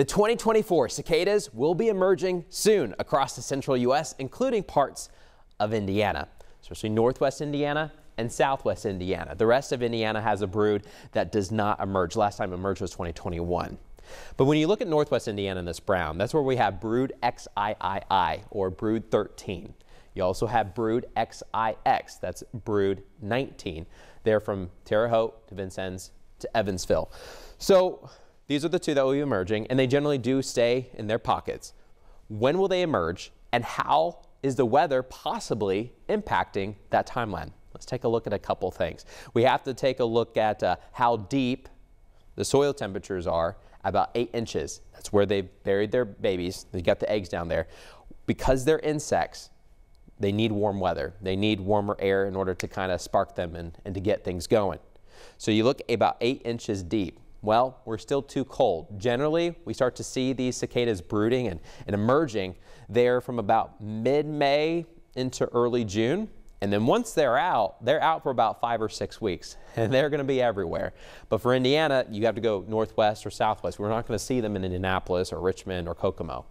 The 2024 cicadas will be emerging soon across the central U.S., including parts of Indiana, especially northwest Indiana and southwest Indiana. The rest of Indiana has a brood that does not emerge. Last time it emerged was 2021. But when you look at northwest Indiana and this brown, that's where we have brood XIII or brood 13. You also have brood XIX, that's brood 19. They're from Terre Haute to Vincennes to Evansville. So these are the two that will be emerging, and they generally do stay in their pockets. When will they emerge, and how is the weather possibly impacting that timeline? Let's take a look at a couple things. We have to take a look at how deep the soil temperatures are, about 8 inches. That's where they buried their babies. They got the eggs down there. Because they're insects, they need warm weather. They need warmer air in order to kind of spark them and to get things going. So you look about 8 inches deep. Well, we're still too cold. Generally, we start to see these cicadas brooding and emerging there from about mid-May into early June. And then once they're out for about 5 or 6 weeks, and they're going to be everywhere. But for Indiana, you have to go northwest or southwest. We're not going to see them in Indianapolis or Richmond or Kokomo.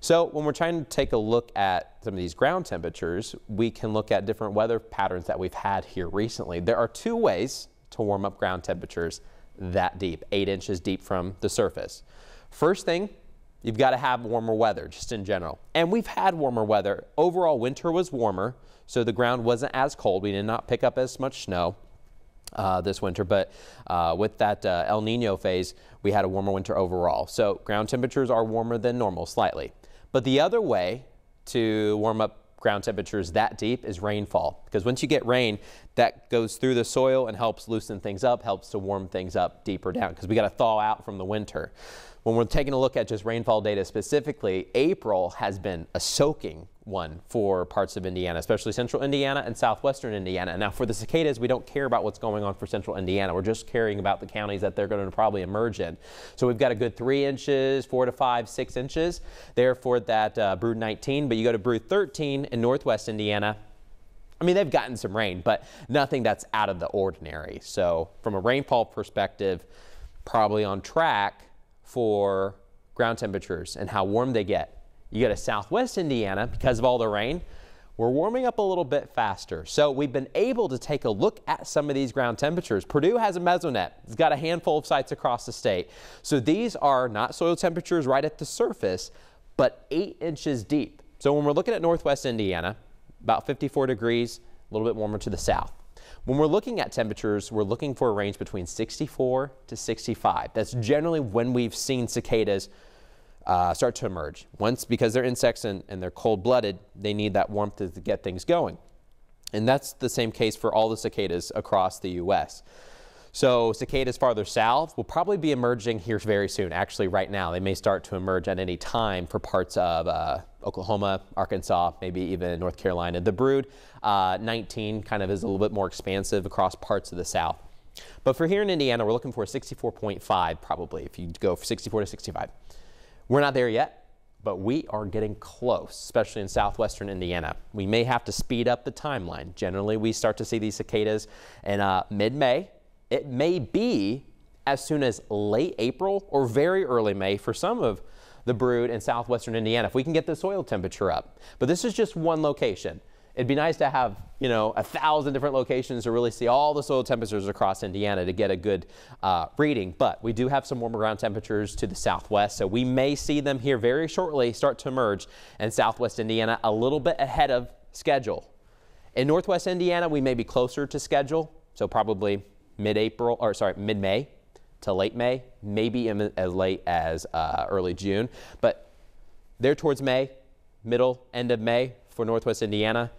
So when we're trying to take a look at some of these ground temperatures, we can look at different weather patterns that we've had here recently. There are two ways to warm up ground temperatures that deep, 8 inches deep from the surface. First thing, you've got to have warmer weather just in general. And we've had warmer weather. Overall, winter was warmer, so the ground wasn't as cold. We did not pick up as much snow this winter, but with that El Niño phase, we had a warmer winter overall. So ground temperatures are warmer than normal slightly. But the other way to warm up ground temperatures that deep is rainfall, because once you get rain, that goes through the soil and helps loosen things up, helps to warm things up deeper down, because we got to thaw out from the winter. When we're taking a look at just rainfall data specifically, April has been a soaking one for parts of Indiana, especially central Indiana and southwestern Indiana. Now for the cicadas, we don't care about what's going on for central Indiana. We're just caring about the counties that they're going to probably emerge in. So we've got a good 3 inches, 4 to 5, 6 inches there for that brood 19, but you go to brood 13 in northwest Indiana. I mean, they've gotten some rain, but nothing that's out of the ordinary. So from a rainfall perspective, probably on track for ground temperatures and how warm they get. You go to southwest Indiana, because of all the rain, we're warming up a little bit faster. So we've been able to take a look at some of these ground temperatures. Purdue has a MesoNet. It's got a handful of sites across the state. So these are not soil temperatures right at the surface, but 8 inches deep. So when we're looking at northwest Indiana, about 54 degrees, a little bit warmer to the south. When we're looking at temperatures, we're looking for a range between 64 to 65. That's generally when we've seen cicadas start to emerge. Once, because they're insects and they're cold-blooded, they need that warmth to get things going. And that's the same case for all the cicadas across the U.S. So cicadas farther south will probably be emerging here very soon. Actually, right now, they may start to emerge at any time for parts of Oklahoma, Arkansas, maybe even North Carolina. The brood 19 kind of is a little bit more expansive across parts of the south. But for here in Indiana, we're looking for 64.5 probably, if you go for 64 to 65. We're not there yet, but we are getting close, especially in southwestern Indiana. We may have to speed up the timeline. Generally, we start to see these cicadas in mid-May. It may be as soon as late April or very early May for some of the brood in southwestern Indiana, if we can get the soil temperature up. But this is just one location. It'd be nice to have, you know, 1,000 different locations to really see all the soil temperatures across Indiana to get a good reading. But we do have some warmer ground temperatures to the southwest, so we may see them here very shortly start to emerge in southwest Indiana a little bit ahead of schedule. In northwest Indiana, we may be closer to schedule, so probably mid-April, or sorry, mid-May to late May, maybe as late as early June, but they're towards May, middle, end of May for northwest Indiana,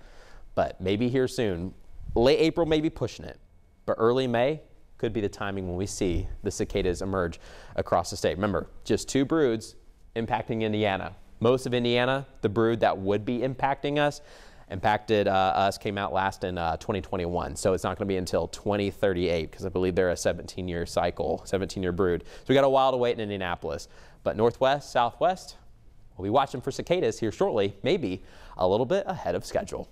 but maybe here soon. Late April may be pushing it, but early May could be the timing when we see the cicadas emerge across the state. Remember, just two broods impacting Indiana. Most of Indiana, the brood that would be impacting us, came out last in 2021, so it's not going to be until 2038, because I believe they're a 17-year cycle, 17-year brood. So we got a while to wait in Indianapolis, but northwest, southwest, we'll be watching for cicadas here shortly, maybe a little bit ahead of schedule.